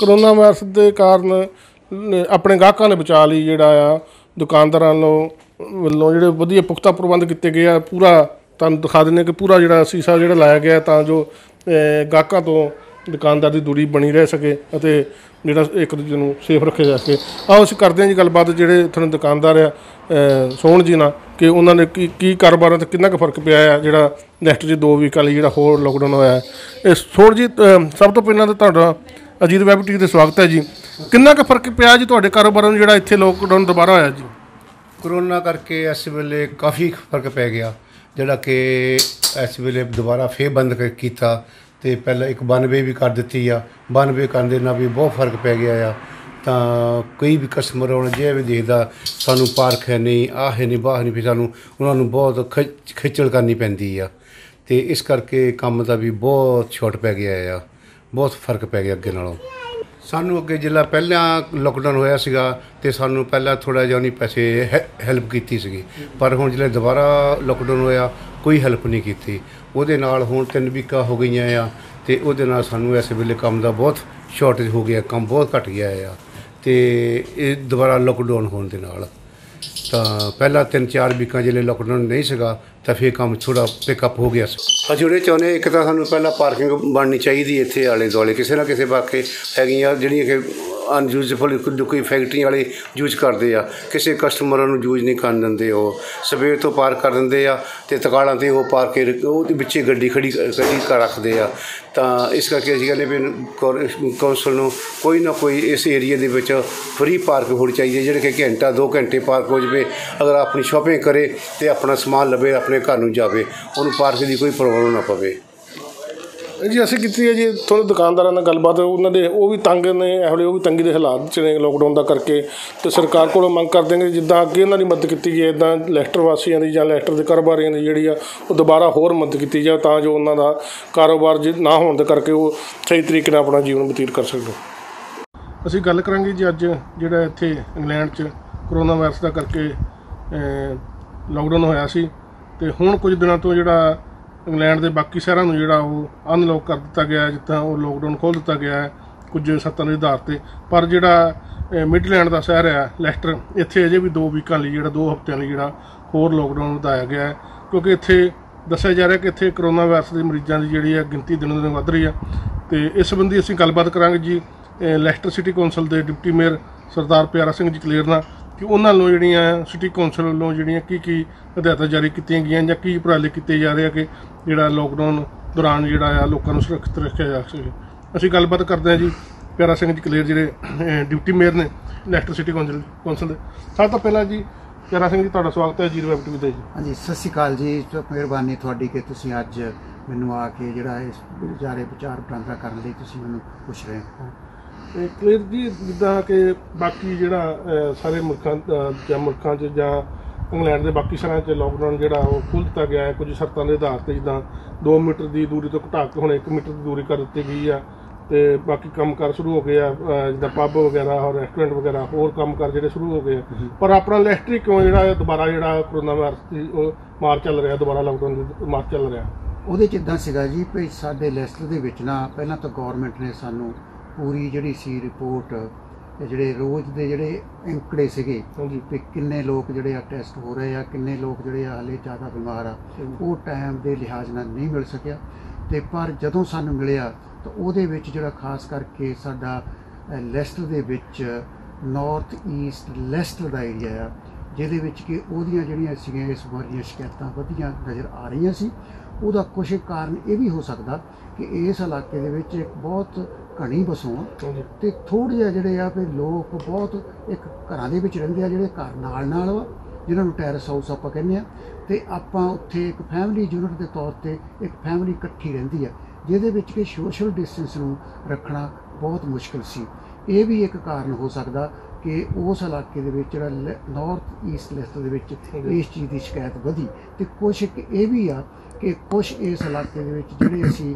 Corona virus के कारण अपने ग्राहकों ने बचा ली जोड़ा आ दुकानदार वालों जो वधिया पुख्ता प्रबंध किए गए आ पूरा तुहानूं दिखा देने कि पूरा जोड़ा सीसा जोड़ा लाया गया तां जो ग्राहकों तो दुकानदार की दूरी बनी रह सके जोड़ा एक दूजे को सेफ रखे जा सके। आओ असीं करदे हां जी गलबात जिहड़े इत्थे दुकानदार आ सोहन जी नाल कि उन्होंने की कारोबार ते कितना फर्क पिया है जोड़ा नैक्सट जी 2 वीक जो होर लॉकडाउन होया है। सोहन जी सब तो पहलां तां तुहाडा अजीत वैब टीवी ते स्वागत है जी। कितना फर्क पिया जी तुहाडे कारोबार नूं जोड़ा इत्थे लॉकडाउन दोबारा होया जी? कोरोना करके इस वेले काफ़ी फर्क पै गया जोड़ा कि इस वेले दोबारा फिर बंद किया तो पहले एक 92 भी कर दी आ 92 करने भी बहुत फर्क पै गया आ तो कई भी कस्टमर हम जो भी देखता सानू पार्क है नहीं आ है नहीं बाह नहीं फिर सूँ उन्होंने बहुत खिचड़ करनी पैंती आ तो इस करके काम का भी बहुत शॉर्ट पै गया आ बहुत फर्क पै गया अगे नालों। सानू अगे जिला पहला लॉकडाउन होया सीगा ते सानू पहला थोड़ा जिहा उन्हें पैसे हैल्प कीती सीगी पर हुण जिला दोबारा लॉकडाउन होया कोई हैल्प नहीं कीती उहदे नाल हुण 3 वीक हो गईआं आ ते उहदे नाल सानू इस वेले काम दा बहुत शॉर्टेज हो गया काम बहुत घट गया आ ते इह दोबारा लॉकडाउन होण दे नाल तां पहला 3-4 वीक जिले लॉकडाउन नहीं सीगा तां फिर काम थोड़ा पिकअप हो गया। ਅਸੀਂ ਉਹਦੇ ਚਾਹੁੰਦੇ ਇੱਕ ਤਾਂ ਸਾਨੂੰ ਪਹਿਲਾਂ ਪਾਰਕਿੰਗ ਬਣਨੀ ਚਾਹੀਦੀ ਇੱਥੇ ਆਲੇ ਦੁਆਲੇ ਕਿਸੇ ਨਾ ਕਿਸੇ ਪਾਸੇ ਹੈਗੀਆਂ ਜਿਹੜੀਆਂ ਕਿ ਅਨਯੂਜ਼ਫੁਲ ਕੋਈ ਫੈਕਟਰੀ ਵਾਲੇ ਯੂਜ਼ ਕਰਦੇ ਆ ਕਿਸੇ ਕਸਟਮਰਾਂ ਨੂੰ ਯੂਜ਼ ਨਹੀਂ ਕਰਨ ਦਿੰਦੇ ਉਹ ਸਵੇਰ ਤੋਂ ਪਾਰਕ ਕਰ ਦਿੰਦੇ ਆ ਅਤੇ ਤਕਾਲਾਂ 'ਤੇ ਉਹ ਪਾਰਕ ਉਹਦੇ ਵਿੱਚ ਗੱਡੀ ਖੜੀ ਰੱਖਦੇ ਆ ਤਾਂ ਇਸ ਕਰਕੇ ਅਸੀਂ ਕਹਿੰਦੇ ਵੀ ਕੌਂਸਲ ਨੂੰ ਕੋਈ ਨਾ ਕੋਈ ਇਸ ਏਰੀਏ ਦੇ ਵਿੱਚ ਫਰੀ ਪਾਰਕ ਹੋਣੀ ਚਾਹੀਦੀ ਹੈ ਜਿਹੜੇ ਕਿ ਘੰਟਾ 2 ਘੰਟੇ ਪਾਰਕ ਹੋ ਜਾਵੇ ਅਗਰ ਆਪਣੀ ਸ਼ੋਪਿੰਗ ਕਰੇ ਅਤੇ ਆਪਣਾ ਸਮਾਨ ਲਵੇ ਆਪਣੇ ਘਰ ਨੂੰ ਜਾਵੇ ਉਹਨੂੰ ਪਾਰਕ ਦੀ ਕੋਈ ਪ੍ਰੋਬਲਮ ਨਾ ਪਵੇ जी। असीं कीती है जी थोड़े दुकानदारां नाल गलबात उन्होंने वो भी तंग ने हले वो भी तंगी के हालात च ने लॉकडाउन का करके तो सरकार कोलों मंग करदे ने जिद्दां अगे उन्होंने मदद की गई इदां लैक्टर वासियां दी जां लैक्टर के कारोबारियां दी जिहड़ी आ दोबारा होर मदद की जाए तां जो उन्हां दा कारोबार जे ना होण दे करके वो सही तरीके नाल अपना जीवन बतीत कर सकण। असीं गल करांगे जी अज जिहड़ा इत्थे इंग्लैंड च कोरोना वायरस का करके लॉकडाउन होया सी ते हुण कुछ दिनां तों जिहड़ा इंग्लैंड के बाकी शहरों में जोड़ा वो अनलॉक कर दिता गया जिदा वो लॉकडाउन खोल दिता गया है कुछ शर्तां के आधार पर जोड़ा मिडलैंड का शहर है लेस्टर इत्थे अजे भी 2 वीकों जो 2 हफ्तों जोड़ा होर लॉकडाउन वधाया गया है क्योंकि इत्थे दस्सिया जा रहा कि इत्थे कोरोना वायरस के मरीजों की जिहड़ी है गिनती दिनों दिन वध रही है। तो इस संबंधी असीं गलबात करांगे जी लेस्टर सिटी कौंसल के डिप्टी मेयर सरदार प्यारा सिंह जी कलेर नाल कि उन्होंने जोड़िया सिटी कौंसल वालों जोड़िया की हिदायत जारी की गई या की उपराले किए जा रहे हैं कि जोड़ा लॉकडाउन दौरान जोड़ा आ लोगों सुरक्षित रखा जा सके। असीं गलबात करते हैं जी प्यारा सिंह जी कलेर जिहड़े डिप्टी मेयर ने लेस्टर सिटी कौंसल सब तो पहला जी प्यारा सिंह जी तुहाडा स्वागत है अजीत वैब टीवी ते जी। हाँ जी सत श्री अकाल जी मेहरबानी तुहाडी कि तुसीं अज मैनूं आके जिहड़ा इस बारे विचार वटांदरा करन लई तुसीं मैनूं पुछ रहे हो। कलेर जी जिद्दां कि बाकी जोड़ा सारे मुल्कां च जां इंग्लैंड के बाकी शहरों में लॉकडाउन जोड़ा वो खोल दिता गया है कुछ शर्तों के आधार पर जिदा 2 मीटर की दूरी तो घटा के हम 1 मीटर की दूरी कर दी गई है तो बाकी कामकाज शुरू हो गया जिदा पब वगैरह और रेस्टोरेंट वगैरह होर कामकाज जो शुरू हो गए पर अपना लेस्टर क्यों जोड़ा दोबारा जोड़ा कोरोना वायरस मार चल रहा दोबारा लॉकडाउन मार चल रहा वो इदा जी भाई साढ़े लेस्टर के ना पहला तो गौरमेंट ने सानू पूरी जी सी रिपोर्ट ਜਿਹੜੇ ਰੋਜ਼ ਦੇ ਜਿਹੜੇ ਅੰਕੜੇ ਸੀਗੇ ਵੀ ਕਿੰਨੇ ਲੋਕ ਜਿਹੜੇ ਆ ਟੈਸਟ ਹੋ ਰਹੇ ਆ ਕਿੰਨੇ ਲੋਕ ਜਿਹੜੇ ਆ ਹਾਲੇ ਜ਼ਿਆਦਾ ਬਿਮਾਰ ਆ ਉਹ ਟਾਈਮ ਦੇ ਲਿਹਾਜ਼ ਨਾਲ ਨਹੀਂ ਮਿਲ ਸਕਿਆ ਤੇ ਪਰ ਜਦੋਂ ਸਾਨੂੰ ਮਿਲਿਆ ਤਾਂ ਉਹਦੇ ਵਿੱਚ ਜਿਹੜਾ ਖਾਸ ਕਰਕੇ ਸਾਡਾ ਲੈਸਟਰ ਦੇ ਵਿੱਚ ਨੌਰਥ ਈਸਟ ਲੈਸਟਰ ਦਾ ਏਰੀਆ ਆ ਜਿਹਦੇ ਵਿੱਚ ਕਿ ਉਹਦੀਆਂ ਜਿਹੜੀਆਂ ਸੀਗੀਆਂ ਇਸ ਵਾਰ ਦੀਆਂ ਸ਼ਿਕਾਇਤਾਂ ਵਧੀਆਂ ਨਜ਼ਰ ਆ ਰਹੀਆਂ ਸੀ ਉਹਦਾ ਕੁਛ ਕਾਰਨ ਇਹ ਵੀ ਹੋ ਸਕਦਾ ਕਿ ਇਸ ਇਲਾਕੇ ਦੇ ਵਿੱਚ ਇੱਕ ਬਹੁਤ ਘਣੀ ਵਸੋਂ ਅਤੇ ਥੋੜ੍ਹੇ ਜਿਹੇ ਜਿਹੜੇ ਆ ਵੀ ਲੋਕ ਬਹੁਤ ਇੱਕ ਘਰਾਂ ਦੇ ਵਿੱਚ ਰਹਿੰਦੇ ਆ ਜਿਹੜੇ ਘਰ ਨਾਲ ਨਾਲ ਵਾ ਜਿਨ੍ਹਾਂ ਨੂੰ ਟੈਰਸ ਹਾਊਸ ਆਪਾਂ ਕਹਿੰਦੇ ਹਾਂ ਅਤੇ ਆਪਾਂ ਉੱਥੇ ਇੱਕ ਫੈਮਿਲੀ ਯੂਨਿਟ ਦੇ ਤੌਰ 'ਤੇ ਇੱਕ ਫੈਮਿਲੀ ਇਕੱਠੀ ਰਹਿੰਦੀ ਆ ਜਿਹਦੇ ਵਿੱਚ ਕਿ ਸੋਸ਼ਲ ਡਿਸਟੈਂਸ ਨੂੰ ਰੱਖਣਾ ਬਹੁਤ ਮੁਸ਼ਕਿਲ ਸੀ। ਇਹ ਵੀ ਇੱਕ ਕਾਰਨ ਹੋ ਸਕਦਾ ਕਿ ਉਸ ਇਲਾਕੇ ਦੇ ਵਿੱਚ ਜਿਹੜਾ ਨੌਰਥ ਈਸਟ ਲੈਸਟਰ ਦੇ ਵਿੱਚ ਇਸ ਚੀਜ਼ ਦੀ ਸ਼ਿਕਾਇਤ ਵਧੀ ਅਤੇ ਕੁਛ ਇੱਕ ਇਹ ਵੀ ਆ ਕਿ ਕੁਛ ਇਸ ਇਲਾਕੇ ਦੇ ਵਿੱਚ ਜਿਹੜੇ ਅਸੀਂ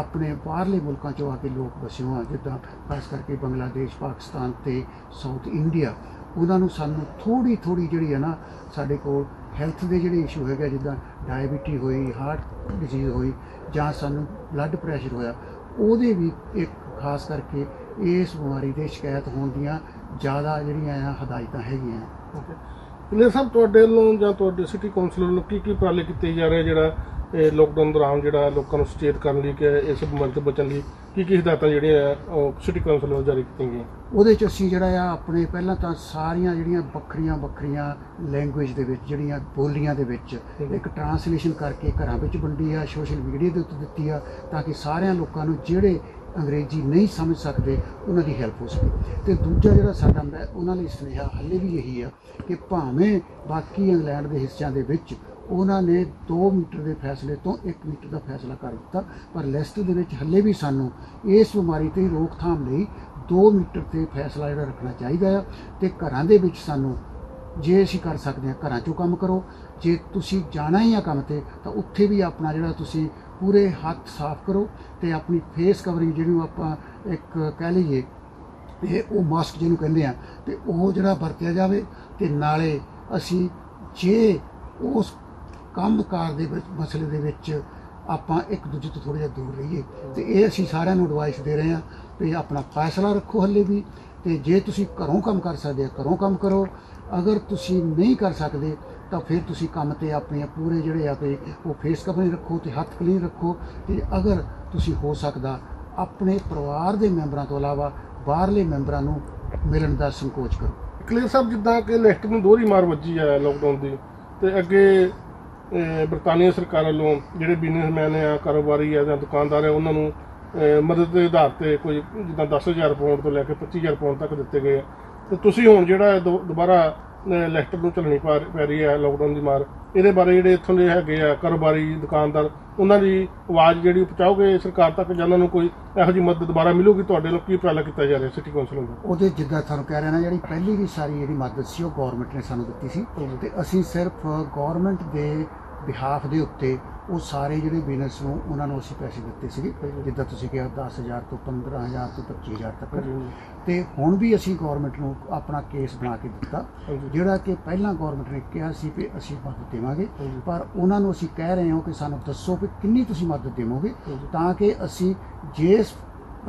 ਆਪਣੇ ਬਾਹਰਲੇ ਮੁਲਕਾਂ 'ਚੋਂ ਆ ਕੇ ਲੋਕ ਵਸੇ ਹਾਂ ਜਿੱਦਾਂ ਖਾਸ ਕਰਕੇ ਬੰਗਲਾਦੇਸ਼ ਪਾਕਿਸਤਾਨ ਅਤੇ ਸਾਊਥ ਇੰਡੀਆ ਉਹਨਾਂ ਨੂੰ ਸਾਨੂੰ ਥੋੜ੍ਹੀ ਥੋੜ੍ਹੀ ਜਿਹੜੀ ਹੈ ਨਾ ਸਾਡੇ ਕੋਲ ਹੈਲਥ ਦੇ ਜਿਹੜੇ ਇਸ਼ੂ ਹੈਗੇ ਜਿੱਦਾਂ ਡਾਇਬਟੀ ਹੋਈ ਹਾਰਟ ਡਿਜ਼ੀਜ਼ ਹੋਈ ਜਾਂ ਸਾਨੂੰ ਬਲੱਡ ਪ੍ਰੈਸ਼ਰ ਹੋਇਆ ਉਹਦੇ ਵੀ ਇੱਕ ਖਾਸ ਕਰਕੇ इस बीमारी की शिकायत होने ज़्यादा जड़ियाँ हदायत हैगियां। ओके पुलिस साहब तुहाडे लों जां तुहाडे सिटी कौंसल लों की उपाले किए जा रहे जिहड़ा लॉकडाउन दौरान जिहड़ा लोकां नूं सुचेत करन लई कि इस बीमारी तों बचण लई की हिदायतां जिहड़ियां सिटी कौंसल लों जारी कीतियां गईयां? उहदे च असीं जिहड़ा अपने पहलां तां सारियां जिहड़ियां बखरियां बखरियां लैंगुएज दे विच जिहड़ियां बोलियां दे विच इक ट्रांसलेशन करके घरां विच वंडी आ, सोशल मीडिया दे उत्ते दित्ती आ तां कि सारियां लोकां नूं जिहड़े अंग्रेजी नहीं समझ सकते उन्होंने हैल्प हो सके। तो दूजा जोड़ा सा उन्होंने सुनेहा हाले भी यही है कि भावें बाकी इंग्लैंड के हिस्सों के उन्होंने 2 मीटर के फैसले तो 1 मीटर का फैसला कर दिता, पर लेस्टर के हाले भी सानू इस बीमारी की रोकथाम लई 2 मीटर से फैसला जोड़ा रखना चाहिए है। तो घरों के विच सानू जे असीं कर सकते हैं घरों चों काम करो, जे तुसीं जाना ही है काम ते तां उत्थे भी अपना जिहड़ा तुसीं पूरे हाथ साफ करो ते अपनी फेस कवरिंग जिहड़ी आपां एक कह लईए ते ओह मास्क जिहनूं कहिंदे आ ते ओह जिहड़ा वरतिया जावे ते नाले असीं जे उस काम कार दे विच मसले दे विच आपां एक दूजे तो थोड़ा जिहा दूर रहीए। ते इह असीं सारिआं नूं एडवाइस दे रहे हां कि अपना फैसला रखो हल्ले भी, ते जे तुसीं घरों काम कर सकदे हो घरों काम करो, अगर तुसीं नहीं कर सकदे तो फिर तुसीं काम ते अपने पूरे जिहड़े आपे वो फेस कवरिंग रखो तो हत्थ क्लीन रखो। तो अगर तुसीं हो सकदा अपने परिवार के मैंबरां तो इलावा बाहरले मैंबरां नूं मिलण दा संकोच करो। क्लीयर साहब जिद्दां कि लेस्टर नूं दोहरी मार वज्जी है लॉकडाउन दी, तो अगे बरतानिया सरकार वालों जिहड़े बिजनेसमैन आ कारोबारी आ जां दुकानदार आ उन्हां नूं मदद के आधार पर कोई जिद्दां 10,000 पाउंड तो लैके 25,000 पाउंड तक दिते गए। तो तुसीं हुण जिहड़ा दोबारा ਲੈਸਟਰ ਨੂੰ ਚੱਲਣੀ ਪੈ ਰਹੀ ਹੈ ਲੌਕਡਾਊਨ ਦੀ ਮਾਰ, ਇਹਦੇ ਬਾਰੇ ਜਿਹੜੇ ਇੱਥੋਂ ਦੇ ਹੈਗੇ ਆ ਕਾਰੋਬਾਰੀ ਦੁਕਾਨਦਾਰ ਉਹਨਾਂ ਦੀ ਆਵਾਜ਼ ਜਿਹੜੀ ਪਹੁੰਚਾਓਗੇ ਸਰਕਾਰ ਤੱਕ ਜਾਂ ਉਹਨਾਂ ਨੂੰ ਕੋਈ ਇਹੋ ਜਿਹੀ ਮਦਦ ਦੁਬਾਰਾ ਮਿਲੂਗੀ? ਤੁਹਾਡੇ ਵੱਲੋਂ ਕੀ ਉਪਰਾਲਾ ਕੀਤਾ ਜਾ ਰਿਹਾ ਸਿਟੀ ਕੌਂਸਲ ਵੱਲੋਂ? ਉਹਦੇ ਜਿੱਦਾਂ ਤੁਹਾਨੂੰ ਕਹਿ ਰਿਹਾ ਨਾ ਜਿਹੜੀ ਪਹਿਲੀ ਵੀ ਸਾਰੀ ਜਿਹੜੀ ਮਦਦ ਸੀ ਉਹ ਗੌਰਮੈਂਟ ਨੇ ਸਾਨੂੰ ਦਿੱਤੀ ਸੀ, ਤੇ ਅਸੀਂ ਸਿਰਫ ਗੌਰਮੈਂਟ ਦੇ ਬਿਹਾਫ ਦੇ ਉੱਤੇ ਉਹ ਸਾਰੇ ਜਿਹੜੇ ਬਿਜ਼ਨਸ ਨੂੰ ਉਹਨਾਂ ਨੂੰ ਅਸੀਂ ਪੈਸੇ ਦਿੱਤੇ ਸੀਗੇ ਜਿੱਦਾਂ ਤੁਸੀਂ ਕਿਹਾ 10,000 ਤੋਂ 15,000 ਤੋਂ 25,000 ਤੱਕ। ਤੇ ਹੁਣ ਵੀ ਅਸੀਂ ਗੌਰਮੈਂਟ ਨੂੰ ਆਪਣਾ ਕੇਸ ਬਣਾ ਕੇ ਦਿੱਤਾ ਜਿਹੜਾ ਕਿ ਪਹਿਲਾਂ ਗੌਰਮੈਂਟ ਨੇ ਕਿਹਾ ਸੀ ਕਿ ਅਸੀਂ ਮਦਦ ਦੇਵਾਂਗੇ, ਪਰ ਉਹਨਾਂ ਨੂੰ ਅਸੀਂ ਕਹਿ ਰਹੇ ਹਾਂ ਕਿ ਸਾਨੂੰ ਦੱਸੋ ਕਿ ਕਿੰਨੀ ਤੁਸੀਂ ਮਦਦ ਦੇਵੋਗੇ ਤਾਂ ਕਿ ਅਸੀਂ ਜਿਸ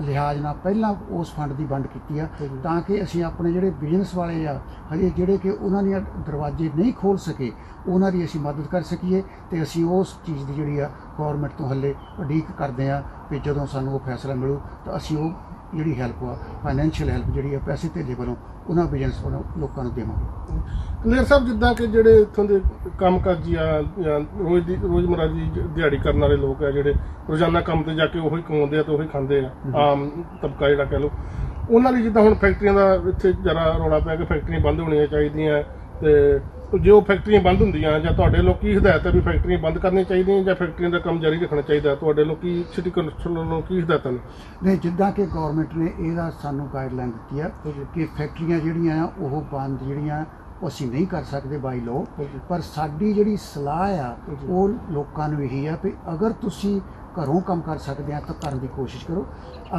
लिहाज नाल पहला उस फंड की वंड की आ तां कि असी अपने जोड़े बिजनेस वाले आ हजे जोड़े कि उन्होंने दरवाजे नहीं खोल सके उन्होंने असी मदद कर सकीए। तो असी उस चीज़ की जी गौरमेंट तो हले उड़ीक करते हैं कि जो सूँ फैसला मिलू तो असी वो जी हैल्प आ फाइनैशियल हैल्प जी पैसे धेजे वालों उन्होंने बिजनेस वालों लोगों को देवेंगे। क्लीयर साहब जिदा कि जोड़े इतों के काम काजी रोज़मर्रा की दिहाड़ी करने वाले लोग है जोड़े रोजाना काम पर जाके वही कमाते हैं तो वही खाते हैं आम तबका जोड़ा कह लो, उन्होंने जिदा हम फैक्ट्रिया का इतने ज़रा रौला पाया कि फैक्ट्रिया बंद होनी चाहिए, तो जो फैक्ट्रिया बंद होंगे जो थोड़े लोग की हिदायत है भी फैक्ट्रिया बंद करनी चाहिए या फैक्ट्रिया का काम जारी रखना चाहिए? थोड़े लोग की सिटी कौंसल वालों की हिदायत नहीं जिदा कि गौरमेंट ने यह सानू गाइडलाइन दी है कि फैक्ट्रिया जड़ियाँ वह बंद जड़ियाँ असी नहीं कर सकते बाई लो, पर साड़ी जिहड़ी सलाह आ वो लोकां नूं यही आ कि अगर तुसीं घरों काम कर सकते हैं तो करने की कोशिश करो,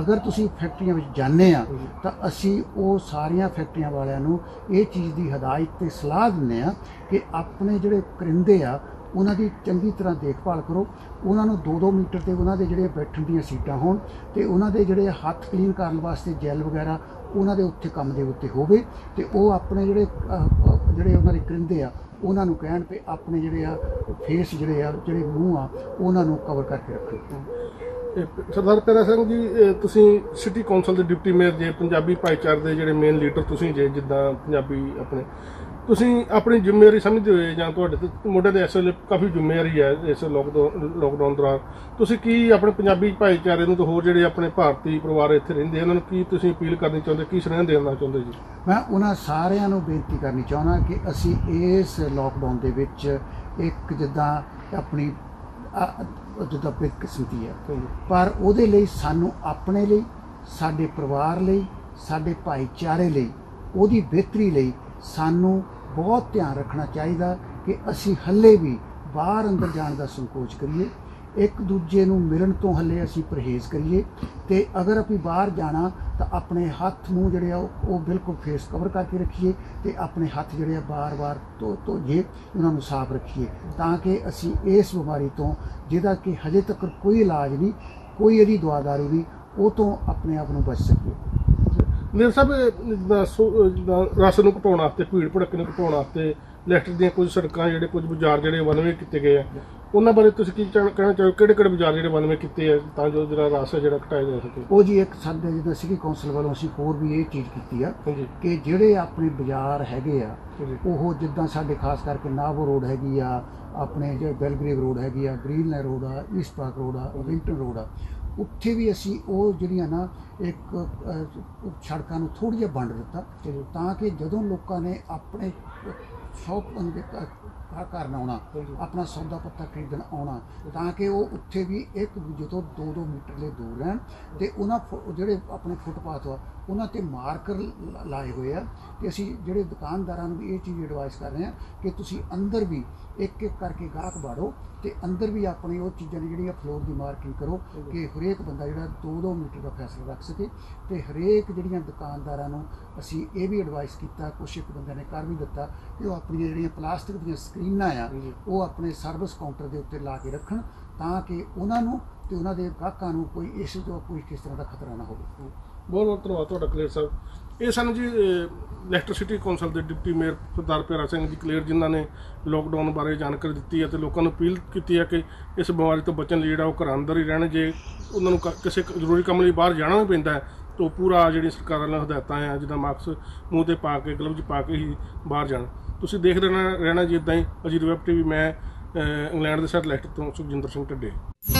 अगर तुसीं फैक्ट्रियां विच जाने आ तो असी वो सारियां फैक्ट्रियां वालियां नूं इस चीज़ की हदायत ते सलाह दिंदे आ कि अपने जिहड़े परिंदे आ उन्हां दी चंगी तरह देखभाल करो, उन्हां नूं 2-2 मीटर ते उन्हां दे जिहड़े बैठण दीयां सीटां होण ते उन्हां दे जिहड़े हत्थ क्लीन करन वास्ते जैल वगैरा उन्हां दे उत्थे काम दे उत्ते होवे ते ओह अपने जिहड़े उन्हां दे परिंदे आ ਉਹਨਾਂ ਨੂੰ ਕਹਿਣ पे अपने ਜਿਹੜੇ ਆ फेस ਜਿਹੜੇ ਆ ਜਿਹੜੇ ਮੂੰਹ ਆ ਉਹਨਾਂ ਨੂੰ ਕਵਰ ਕਰਕੇ ਰੱਖੋ। ਸਰਦਾਰ ਪਿਆਰਾ ਸਿੰਘ ਜੀ ਤੁਸੀਂ ਸਿਟੀ ਕੌਂਸਲ ਦੇ ਡਿਪਟੀ ਮੇਅਰ ਜੇ ਪੰਜਾਬੀ ਭਾਈਚਾਰੇ ਦੇ ਜਿਹੜੇ ਮੇਨ ਲੀਡਰ ਤੁਸੀਂ ਜੇ ਜਿੱਦਾਂ ਪੰਜਾਬੀ ਆਪਣੇ ਤੁਸੀਂ ਆਪਣੀ ਜ਼ਿੰਮੇਵਾਰੀ ਸਮਝਦੇ ਹੋਏ ਜਾਂ ਤੁਹਾਡੇ ਤੇ ਮੋਢੇ ਤੇ ਇਸ ਵੇਲੇ ਕਾਫੀ ਜ਼ਿੰਮੇਵਾਰੀ ਹੈ ਇਸ ਲੋਕਡਾਊਨ ਦੌਰਾਨ, ਤੁਸੀਂ ਕੀ ਆਪਣੇ ਪੰਜਾਬੀ ਭਾਈਚਾਰੇ ਨੂੰ ਤੇ ਹੋਰ ਜਿਹੜੇ ਆਪਣੇ ਭਾਰਤੀ ਪਰਿਵਾਰ ਇੱਥੇ ਰਹਿੰਦੇ ਉਹਨਾਂ ਨੂੰ ਕੀ ਤੁਸੀਂ ਅਪੀਲ ਕਰਨੀ ਚਾਹੁੰਦੇ, ਕੀ ਸੁਨੇਹਾ ਦੇਣਾ ਚਾਹੁੰਦੇ ਜੀ? ਮੈਂ ਉਹਨਾਂ ਸਾਰਿਆਂ ਨੂੰ ਬੇਨਤੀ ਕਰਨੀ ਚਾਹੁੰਦਾ ਕਿ ਅਸੀਂ ਇਸ ਲੋਕਡਾਊਨ ਦੇ ਵਿੱਚ ਇੱਕ ਜਿੱਦਾਂ ਆਪਣੀ ਜਿੱਦਾਂ ਬੇਕਿਸਮਤੀ ਹੈ ਪਰ ਉਹਦੇ ਲਈ ਸਾਨੂੰ ਆਪਣੇ ਲਈ ਸਾਡੇ ਪਰਿਵਾਰ ਲਈ ਸਾਡੇ ਭਾਈਚਾਰੇ ਲਈ ਉਹਦੀ ਬਿਹਤਰੀ ਲਈ ਸਾਨੂੰ बहुत ध्यान रखना चाहिए कि असी हले भी बाहर अंदर जाने का संकोच करिए, एक दूजे नूं मिलन तो हले असी परहेज़ करिए, ते अगर अभी बाहर जाना तो अपने हथ मूँह जिहड़े आ वो बिल्कुल फेस कवर करके रखिए, तो अपने हथ जिहड़े बार बार धोइए उन्होंने साफ रखिए ताकि असी इस बीमारी तो जिहदा कि हजे तक कोई इलाज नहीं कोई यदि दुआदारू भी वो तो अपने आप बच सके। मेरे साहब रस को घटाने भीड़ भड़क को घटाने ਲੈਸਟਰ ਦੀਆਂ ਕੁਝ ਸੜਕਾਂ ਜਿਹੜੇ ਕੁਝ ਬਾਜ਼ਾਰ ਜਿਹੜੇ ਵਨਵੇ ਕੀਤੇ ਗਏ ਆ ਉਹਨਾਂ ਬਾਰੇ ਤੁਸੀਂ ਕੀ ਕਹਿਣਾ ਚਾਹੋ ਕਿਹੜੇ ਕਿਹੜੇ ਬਾਜ਼ਾਰ ਜਿਹੜੇ ਵਨਵੇ ਕੀਤੇ ਆ ਤਾਂ ਜੋ ਜਿਹੜਾ ਰਾਸ ਹੈ ਜਿਹੜਾ ਘਟਾਇਆ ਜਾ ਸਕੇ। ਉਹ ਜੀ ਇੱਕ ਸਾਡੇ ਜਿੱਦਾਂ ਸਿਟੀ ਕੌਂਸਲ ਵੱਲੋਂ ਅਸੀਂ ਹੋਰ ਵੀ ਇਹ ਚੀਜ਼ ਕੀਤੀ ਆ ਕਿ ਜਿਹੜੇ ਆਪਣੇ ਬਾਜ਼ਾਰ ਹੈਗੇ ਆ ਉਹ ਜਿੱਦਾਂ ਸਾਡੇ ਖਾਸ ਕਰਕੇ ਨਾਰਬੋਰੋ ਰੋਡ ਹੈਗੀ ਆ ਆਪਣੇ ਜਿਹੜੇ ਬੈਲਗ੍ਰੇਵ ਰੋਡ ਹੈਗੀ ਆ ਗ੍ਰੀਨ ਲਾਈਨ ਰੋਡ ਆ ਈਸਟ ਪਾਰਕ ਰੋਡ ਆ ਵਿੰਟਰ ਰੋਡ ਆ ਉੱਥੇ ਵੀ ਅਸੀਂ ਉਹ ਜਿਹੜੀਆਂ ਨਾ ਇੱਕ ਸੜਕਾਂ ਨੂੰ ਥੋੜ੍ਹਾ ਜਿਹਾ ਵੰਡ ਦਿੱਤਾ ਤਾਂ ਕਿ ਜਦੋਂ ਲੋਕਾਂ ਨੇ ਆਪਣੇ शॉप घर आना अपना सौदा पत्ता खरीदन आना ताकि वो उत्थे भी एक दूजे तो दो दो मीटर ले दूर रहन ते उन्होंने जोड़े अपने फुटपाथ वा उन्होंने मार्कर लाए हुए हैं कि असी जोड़े दुकानदारों भी ये चीज़ एडवाइस कर रहे हैं कि तुसी अंदर भी एक एक करके गाहक बाड़ो तो अंदर भी अपनी वो चीज़ों ने जी फ्लोर की मार्किंग करो कि हरेक बंदा जो दो दो मीटर का फैसला रख सके तो हरेक जोड़ियाँ दुकानदारों असी ये भी एडवाइस किया कुछ एक बंद ने कर भी दिता कि वह अपनी जो प्लास्टिक दी स्क्रीनां आ वो अपने सर्विस काउंटर के उत्ते ला के रखन ताकि उन्होंने तो उन्होंने ग्राहकों को कोई इस जो कोई किस तरह का खतरा ना हो। बहुत बहुत धन्यवाद ਤੁਹਾਡਾ ਕਲੇਰ साहब। ये सानू जी ਲੈਸਟਰ सिटी कौंसल के डिप्टी मेयर सरदार प्यारा सिंह जी ਕਲੇਰ जिन्हों ने लॉकडाउन बारे जानकारी दी है तो लोगों अपील की है कि इस बीमारी तो बचने जो घर अंदर ही रहने जे उन्होंने किसी जरूरी काम लिए बाहर जाना भी पैंदा है तो पूरा जी सरकार ने हिदायतां है जिदा मास्क मूँह से पा के ग्लव्स पा के ही बाहर जाना तुसीं देख रहना जी इदा ही अजीत वैब TV मैं इंग्लैंड के साथ ਲੈਸਟਰ तो सुखजिंदर सिंह ढिडे।